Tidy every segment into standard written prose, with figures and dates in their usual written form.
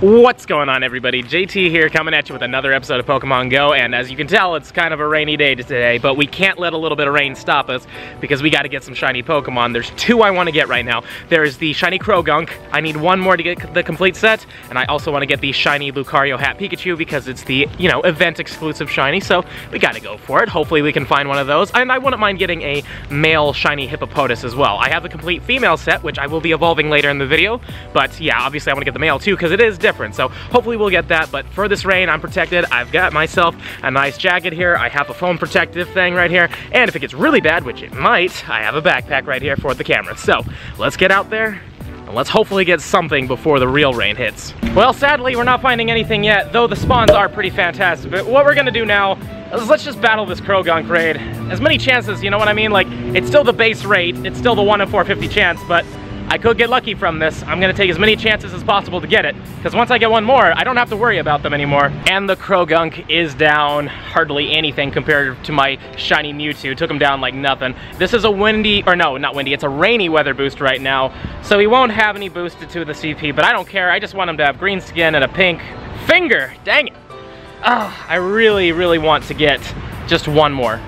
What's going on, everybody? JT here, coming at you with another episode of Pokemon Go, and as you can tell, it's kind of a rainy day today, but we can't let a little bit of rain stop us because we gotta get some shiny Pokemon. There's two I wanna get right now. There's the shiny Croagunk, I need one more to get the complete set, and I also wanna get the shiny Lucario Hat Pikachu because it's the, you know, event exclusive shiny, so we gotta go for it. Hopefully we can find one of those, and I wouldn't mind getting a male shiny Hippopotas as well. I have a complete female set, which I will be evolving later in the video, but yeah, obviously I wanna get the male too because it is different, so hopefully we'll get that. But for this rain, I'm protected. I've got myself a nice jacket here. I have a foam protective thing right here, and if it gets really bad, which it might, I have a backpack right here for the camera. So let's get out there and let's hopefully get something before the real rain hits. Well, sadly we're not finding anything yet, though the spawns are pretty fantastic. But what we're gonna do now is let's just battle this Croagunk raid. As many chances, you know what I mean? Like, it's still the base rate, it's still the 1 in 450 chance, but I could get lucky from this. I'm gonna take as many chances as possible to get it, because once I get one more, I don't have to worry about them anymore. And the Croagunk is down hardly anything compared to my shiny Mewtwo. Took him down like nothing. This is a windy, or no, not windy, it's a rainy weather boost right now, so he won't have any boosted to the CP, but I don't care. I just want him to have green skin and a pink finger. Dang it. Oh, I really, really want to get just one more.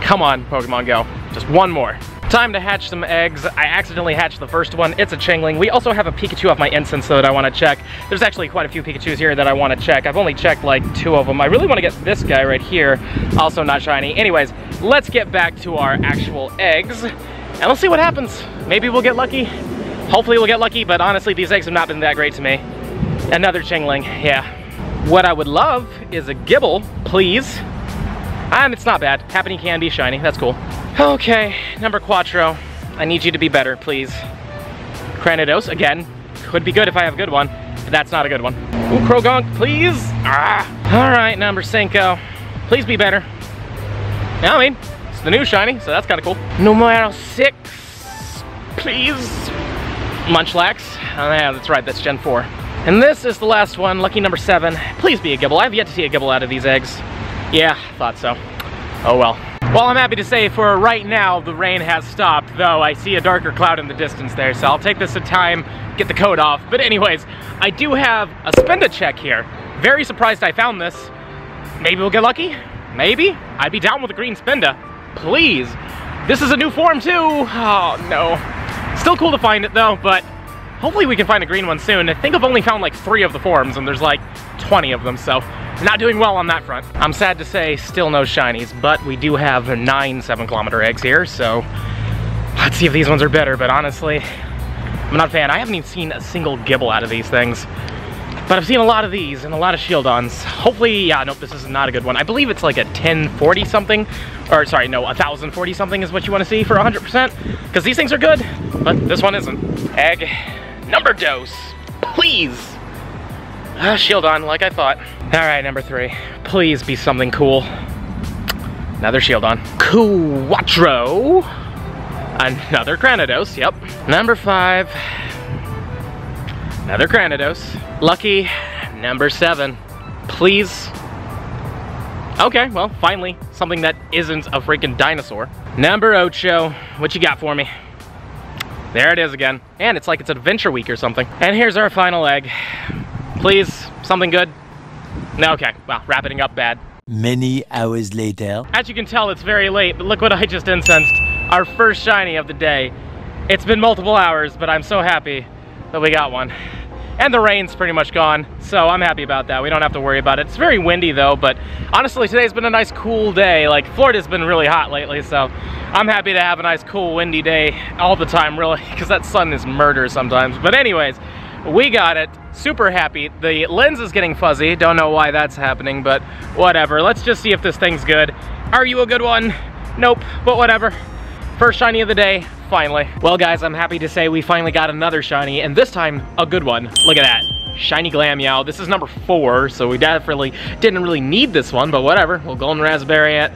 Come on, Pokemon Go. Just one more. Time to hatch some eggs. I accidentally hatched the first one. It's a Chingling. We also have a Pikachu off my incense that I want to check. There's actually quite a few Pikachus here that I want to check. I've only checked like 2 of them. I really want to get this guy right here. Also not shiny. Anyways, let's get back to our actual eggs and let's see what happens. Maybe we'll get lucky. Hopefully we'll get lucky, but honestly these eggs have not been that great to me. Another Chingling, yeah. What I would love is a Gible, please. And it's not bad. Happiny can be shiny, that's cool. Okay, number 4, I need you to be better, please. Cranidos, again, could be good if I have a good one, but that's not a good one. Ooh, Croagunk, please! Ah. All right, number 5, please be better. Yeah, I mean, it's the new shiny, so that's kinda cool. Numero 6, please. Munchlax, oh yeah, that's right, that's Gen 4. And this is the last one, lucky number 7. Please be a Gible, I've yet to see a Gible out of these eggs. Yeah, thought so. Oh well. Well, I'm happy to say for right now, the rain has stopped, though I see a darker cloud in the distance there, so I'll take this to time, get the coat off. But anyways, I do have a Spinda check here. Very surprised I found this. Maybe we'll get lucky, maybe. I'd be down with a green Spinda, please. This is a new form too, oh no. Still cool to find it though, but hopefully we can find a green one soon. I think I've only found like 3 of the forms and there's like 20 of them, so. Not doing well on that front. I'm sad to say, still no shinies, but we do have 9 7-kilometer eggs here, so let's see if these ones are better, but honestly, I'm not a fan. I haven't even seen a single Gible out of these things, but I've seen a lot of these and a lot of Shieldons. Hopefully, yeah, nope, this is not a good one. I believe it's like a 1040 something, or sorry, no, 1040 something is what you wanna see for 100%, because these things are good, but this one isn't. Egg number dose, please. Shieldon, like I thought. All right, number 3. Please be something cool. Another Shieldon. 4. Another Cranidos, yep. Number 5. Another Cranidos. Lucky number 7. Please. Okay, well, finally, something that isn't a freaking dinosaur. Number 8, what you got for me? There it is again. And it's like it's Adventure Week or something. And here's our final egg. Please, something good. No, okay, well, wrapping up bad. Many hours later. As you can tell, it's very late, but look what I just incensed. Our first shiny of the day. It's been multiple hours, but I'm so happy that we got one. And the rain's pretty much gone, so I'm happy about that. We don't have to worry about it. It's very windy though, but honestly, today's been a nice cool day. Like, Florida's been really hot lately, so I'm happy to have a nice cool windy day all the time, really, because that sun is murder sometimes. But anyways, we got it, super happy. The lens is getting fuzzy, don't know why that's happening, but whatever. Let's just see if this thing's good. Are you a good one? Nope, but whatever. First shiny of the day, finally. Well guys, I'm happy to say we finally got another shiny, and this time, a good one. Look at that. Shiny Glameow. This is number 4, so we definitely didn't really need this one, but whatever. We'll golden raspberry it.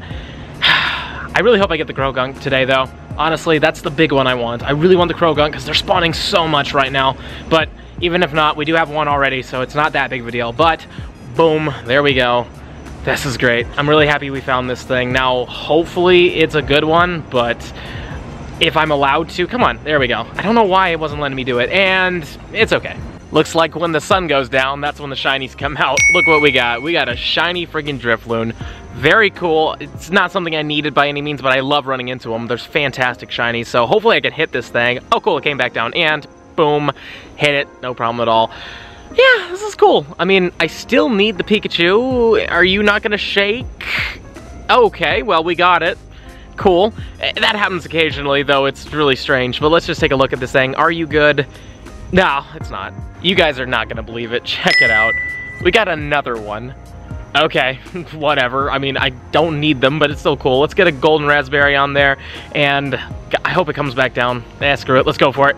I really hope I get the Croagunk today though. Honestly, that's the big one I want. I really want the Croagunk because they're spawning so much right now, but even if not, we do have one already, so it's not that big of a deal, but boom, there we go. This is great. I'm really happy we found this thing. Now, hopefully it's a good one, but if I'm allowed to, come on, there we go. I don't know why it wasn't letting me do it, and it's okay. Looks like when the sun goes down, that's when the shinies come out. Look what we got. We got a shiny friggin' Driftloon. Very cool. It's not something I needed by any means, but I love running into them. There's fantastic shinies, so hopefully I can hit this thing. Oh, cool, it came back down, and boom, hit it, no problem at all. Yeah, this is cool. I mean, I still need the Pikachu. Are you not gonna shake? Okay, well, we got it. Cool. That happens occasionally, though. It's really strange, but let's just take a look at this thing. Are you good? No, it's not. You guys are not gonna believe it. Check it out. We got another one. Okay, whatever. I mean, I don't need them, but it's still cool. Let's get a golden raspberry on there, and I hope it comes back down. Eh, screw it. Let's go for it.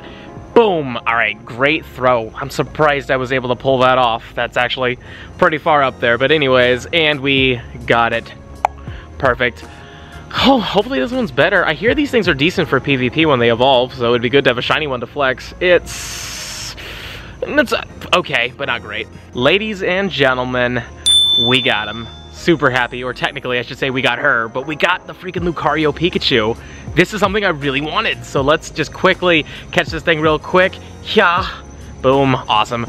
Boom! Alright, great throw. I'm surprised I was able to pull that off. That's actually pretty far up there, but anyways, and we got it. Perfect. Oh, hopefully this one's better. I hear these things are decent for PvP when they evolve, so it'd be good to have a shiny one to flex. It's okay, but not great. Ladies and gentlemen, we got him. Super happy, or technically I should say we got her, but we got the freaking Lucario Pikachu. This is something I really wanted, so let's just quickly catch this thing real quick. Yeah, boom, awesome.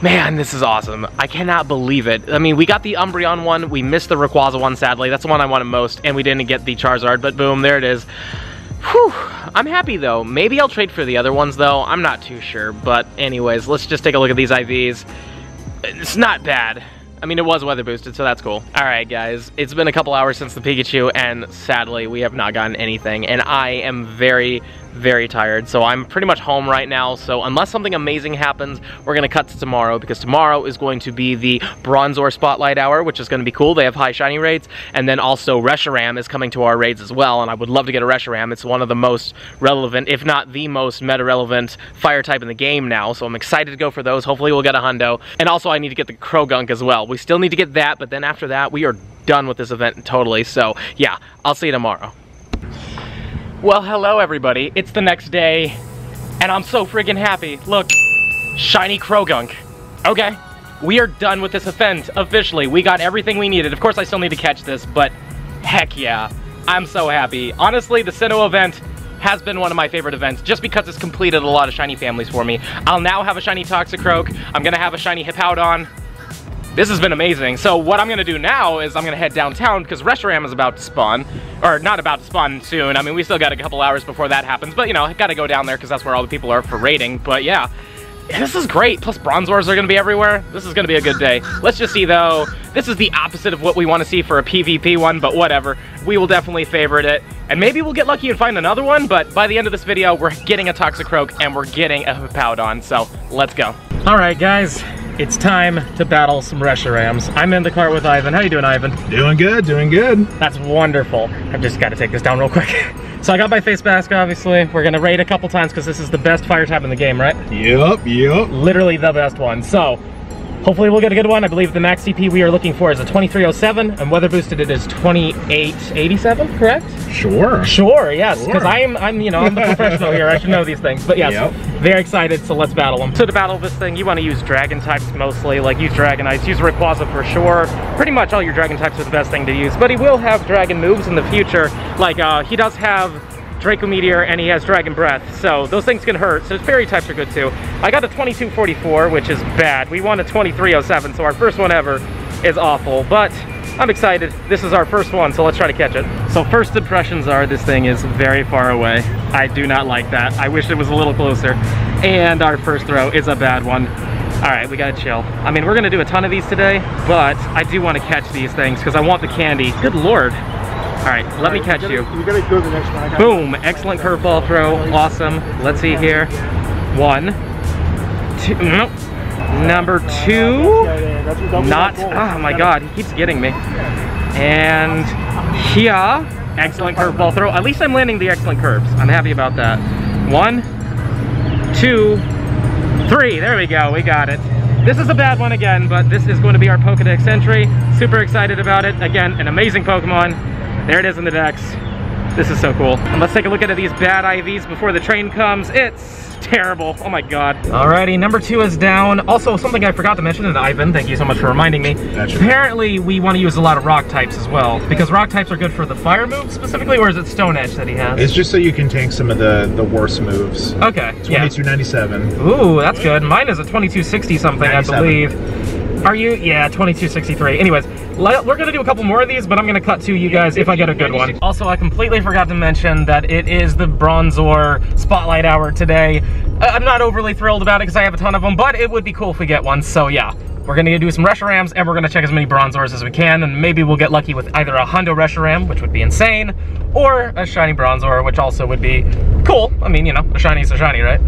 Man, this is awesome. I cannot believe it. I mean, we got the Umbreon one, we missed the Rayquaza one, sadly. That's the one I wanted most, and we didn't get the Charizard, but boom, there it is. Whew, I'm happy though. Maybe I'll trade for the other ones though, I'm not too sure, but anyways, let's just take a look at these IVs. It's not bad. I mean, it was weather boosted, so that's cool. All right, guys, it's been a couple hours since the Pikachu, and sadly, we have not gotten anything, and I am very, very tired, so I'm pretty much home right now, so unless something amazing happens, we're gonna cut to tomorrow, because tomorrow is going to be the Bronzor Spotlight Hour, which is gonna be cool. They have high shiny raids, and then also Reshiram is coming to our raids as well, and I would love to get a Reshiram. It's one of the most relevant, if not the most meta-relevant fire type in the game now, so I'm excited to go for those. Hopefully, we'll get a hundo, and also I need to get the Croagunk as well. We still need to get that, but then after that, we are done with this event totally. So yeah, I'll see you tomorrow. Well, hello everybody. It's the next day, and I'm so friggin' happy. Look, shiny Croagunk. Okay, we are done with this event officially. We got everything we needed. Of course, I still need to catch this, but heck yeah, I'm so happy. Honestly, the Sinnoh event has been one of my favorite events, just because it's completed a lot of shiny families for me. I'll now have a shiny Toxicroak. I'm gonna have a shiny Hippowdon. This has been amazing. So what I'm gonna do now is I'm gonna head downtown because Reshiram is about to spawn, or not about to spawn soon. I mean, we still got a couple hours before that happens, but you know, I gotta go down there because that's where all the people are for raiding. But yeah, this is great. Plus Bronzors are gonna be everywhere. This is gonna be a good day. Let's just see though. This is the opposite of what we wanna see for a PvP one, but whatever. We will definitely favorite it. And maybe we'll get lucky and find another one, but by the end of this video, we're getting a Toxicroak and we're getting a Hippowdon, so let's go. All right, guys. It's time to battle some Reshirams. I'm in the car with Ivan. How you doing, Ivan? Doing good, doing good. That's wonderful. I've just got to take this down real quick. So I got my face mask, obviously. We're going to raid a couple times because this is the best fire type in the game, right? Yep, yep. Literally the best one. So hopefully we'll get a good one. I believe the max CP we are looking for is a 2307, and weather boosted it is 2887, correct? Sure. Sure, yes, because I'm you know, I'm the professional here. I should know these things, but yes, yep. They're excited, so let's battle them. So to battle this thing, you want to use dragon types mostly, like use Dragonites, use Rayquaza for sure. Pretty much all your dragon types are the best thing to use, but he will have dragon moves in the future. Like he does have Draco meteor, and he has Dragon breath, so those things can hurt. So fairy types are good too. I got a 2244, which is bad. We won a 2307, so our first one ever is awful, but I'm excited. This is our first one, so let's try to catch it. So first impressions are this thing is very far away. I do not like that. I wish it was a little closer. And our first throw is a bad one. All right, we gotta chill. I mean, we're gonna do a ton of these today, but I do want to catch these things because I want the candy. Good lord. All right, let me catch you. You gotta go to the next one. Boom, excellent curveball throw, awesome. Let's see here. One, two, nope. Number two, not, oh my God, he keeps getting me. And yeah, excellent curveball throw. At least I'm landing the excellent curves. I'm happy about that. One, two, three, there we go, we got it. This is a bad one again, but this is going to be our Pokedex entry. Super excited about it. Again, an amazing Pokemon. There it is in the decks. This is so cool. And let's take a look at these bad IVs before the train comes. It's terrible. Oh my god. Alrighty, number two is down. Also, something I forgot to mention, and Ivan, thank you so much for reminding me. Apparently, we want to use a lot of rock types as well, because rock types are good for the fire move specifically, or is it Stone Edge that he has? It's just so you can tank some of the worst moves. Okay. 2297. Yeah. Ooh, that's good. Mine is a 2260 something, I believe. Are you? Yeah, 2263. Anyways, we're gonna do a couple more of these, but I'm gonna cut to you guys if I get a good one. Also, I completely forgot to mention that it is the Bronzor Spotlight Hour today. I'm not overly thrilled about it because I have a ton of them, but it would be cool if we get one, so yeah. We're gonna do some Reshirams, and we're gonna check as many Bronzors as we can, and maybe we'll get lucky with either a Hundo Reshiram, which would be insane, or a Shiny Bronzor, which also would be cool. I mean, you know, a Shiny's a Shiny, right?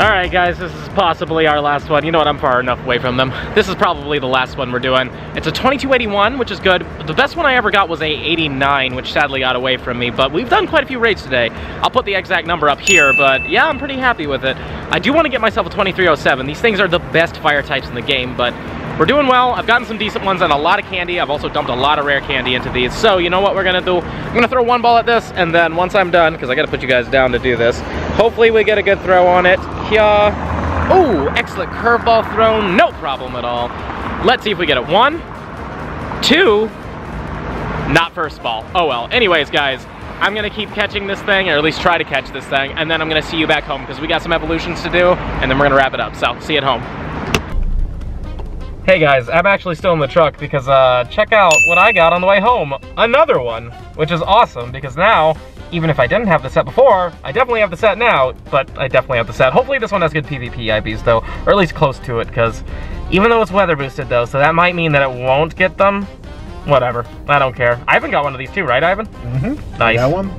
Alright guys, this is possibly our last one. You know what, I'm far enough away from them. This is probably the last one we're doing. It's a 2281, which is good. The best one I ever got was a 89, which sadly got away from me, but we've done quite a few raids today. I'll put the exact number up here, but yeah, I'm pretty happy with it. I do want to get myself a 2307. These things are the best fire types in the game, but we're doing well. I've gotten some decent ones and a lot of candy. I've also dumped a lot of rare candy into these. So you know what we're gonna do? I'm gonna throw one ball at this, and then once I'm done, because I gotta put you guys down to do this, hopefully we get a good throw on it. Here. Ooh, excellent curveball thrown, no problem at all. Let's see if we get it. 1, 2, not first ball. Oh well, anyways guys, I'm gonna keep catching this thing, or at least try to catch this thing, and then I'm gonna see you back home because we got some evolutions to do, and then we're gonna wrap it up, so see you at home. Hey guys, I'm actually still in the truck because check out what I got on the way home. Another one, which is awesome because now, even if I didn't have the set before, I definitely have the set now, but I definitely have the set. Hopefully this one has good PvP IVs though, or at least close to it, because even though it's weather boosted though, so that might mean that it won't get them. Whatever, I don't care. Ivan got one of these too, right Ivan? Mm-hmm. Nice. That one?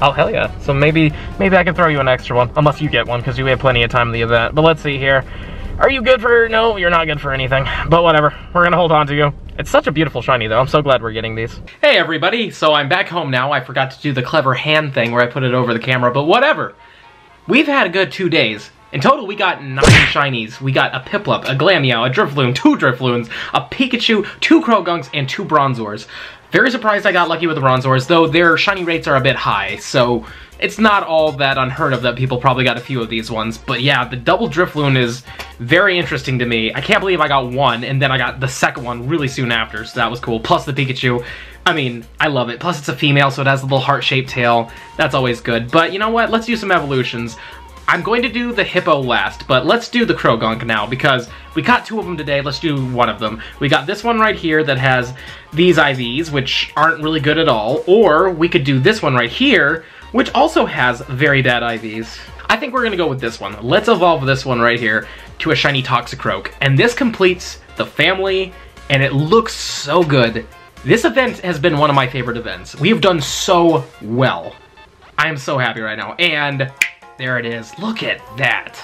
Oh hell yeah. So maybe I can throw you an extra one, unless you get one, because you have plenty of time in the event. But let's see here. Are you good for, no, you're not good for anything, but whatever, we're gonna hold on to you. It's such a beautiful shiny though, I'm so glad we're getting these. Hey everybody, so I'm back home now. I forgot to do the clever hand thing where I put it over the camera, but whatever. We've had a good 2 days. In total, we got 9 shinies. We got a Piplup, a Glameow, a Driftloon, 2 Driftloons, a Pikachu, 2 Croagunks, and 2 Bronzors. Very surprised I got lucky with the Bronzors, though their shiny rates are a bit high, so it's not all that unheard of that people probably got a few of these ones. But yeah, the double Driftloon is very interesting to me. I can't believe I got one, and then I got the second one really soon after, so that was cool. Plus the Pikachu, I mean, I love it. Plus it's a female, so it has a little heart-shaped tail. That's always good. But you know what? Let's do some evolutions. I'm going to do the Hippo last, but let's do the Croagunk now, because we got 2 of them today, let's do one of them. We got this one right here that has these IVs, which aren't really good at all, or we could do this one right here, which also has very bad IVs. I think we're gonna go with this one. Let's evolve this one right here to a shiny Toxicroak, and this completes the family, and it looks so good. This event has been one of my favorite events. We have done so well. I am so happy right now, and there it is. Look at that.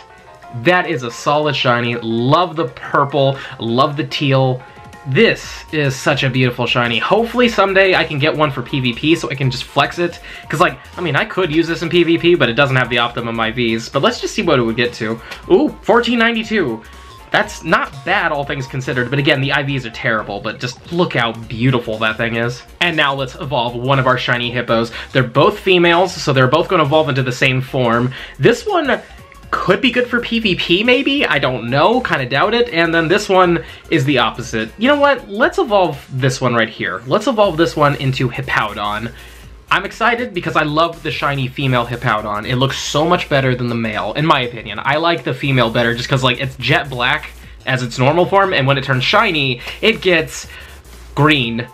That is a solid shiny. Love the purple. Love the teal. This is such a beautiful shiny. Hopefully someday I can get one for PvP so I can just flex it. Because, like, I mean, I could use this in PvP, but it doesn't have the optimum IVs. But let's just see what it would get to. Ooh, 1492. That's not bad, all things considered, but again, the IVs are terrible, but just look how beautiful that thing is. And now let's evolve one of our shiny hippos. They're both females, so they're both going to evolve into the same form. This one could be good for PvP, maybe? I don't know, kind of doubt it. And then this one is the opposite. You know what? Let's evolve this one right here. Let's evolve this one into Hippowdon. I'm excited because I love the shiny female Hippowdon. It looks so much better than the male, in my opinion. I like the female better just because, like, it's jet black as its normal form, and when it turns shiny, it gets green.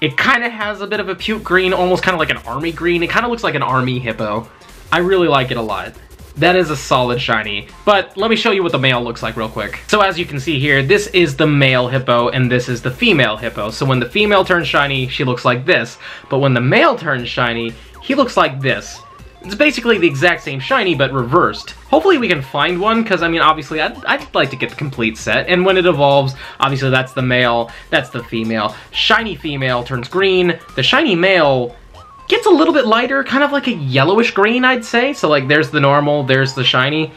It kind of has a bit of a puke green, almost kind of like an army green. It kind of looks like an army hippo. I really like it a lot. That is a solid shiny, but let me show you what the male looks like real quick. So as you can see here, this is the male hippo and this is the female hippo. So when the female turns shiny, she looks like this, but when the male turns shiny, he looks like this. It's basically the exact same shiny, but reversed. Hopefully we can find one, because, I mean, obviously, I'd like to get the complete set. And when it evolves, obviously that's the male, that's the female. Shiny female turns green, the shiny male gets a little bit lighter, kind of like a yellowish green, I'd say. So, like, there's the normal, there's the shiny.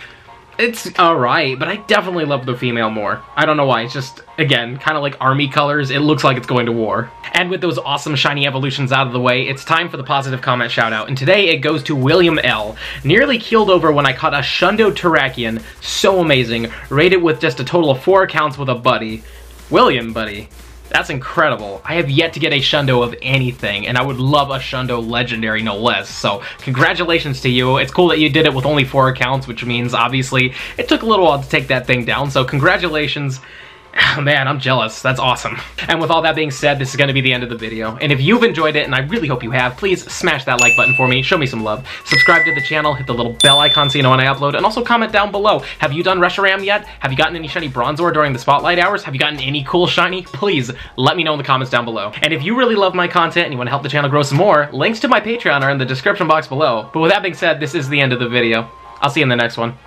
It's alright, but I definitely love the female more. I don't know why, it's just, again, kind of like army colors. It looks like it's going to war. And with those awesome shiny evolutions out of the way, it's time for the positive comment shoutout. And today it goes to William L. Nearly keeled over when I caught a Shundo Terrakion. So amazing. Rated with just a total of 4 accounts with a buddy. William, buddy. That's incredible. I have yet to get a Shundo of anything, and I would love a Shundo Legendary, no less. So, congratulations to you. It's cool that you did it with only 4 accounts, which means, obviously, it took a little while to take that thing down. So, congratulations. Oh, man, I'm jealous. That's awesome. And with all that being said, this is going to be the end of the video. And if you've enjoyed it, and I really hope you have, please smash that like button for me. Show me some love. Subscribe to the channel. Hit the little bell icon so you know when I upload. And also comment down below. Have you done Reshiram yet? Have you gotten any shiny Bronzor during the spotlight hours? Have you gotten any cool shiny? Please let me know in the comments down below. And if you really love my content and you want to help the channel grow some more, links to my Patreon are in the description box below. But with that being said, this is the end of the video. I'll see you in the next one.